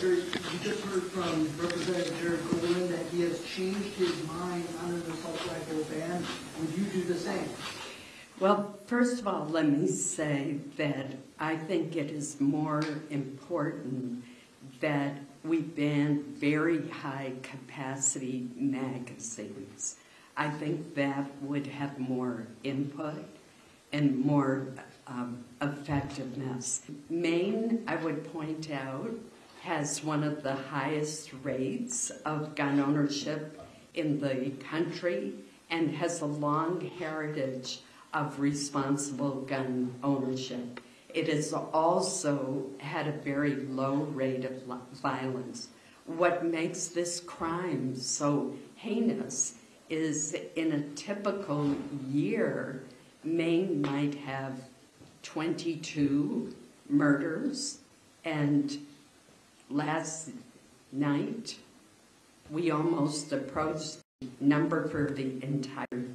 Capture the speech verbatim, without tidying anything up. Senator, you just heard from Representative Jared Golden that he has changed his mind on an assault rifle ban. Would you do the same? Well, first of all, let me say that I think it is more important that we ban very high-capacity magazines. I think that would have more input and more um, effectiveness. Maine, I would point out, has one of the highest rates of gun ownership in the country and has a long heritage of responsible gun ownership. It has also had a very low rate of violence. What makes this crime so heinous is in a typical year, Maine might have twenty-two murders, and last night we almost approached the number for the entire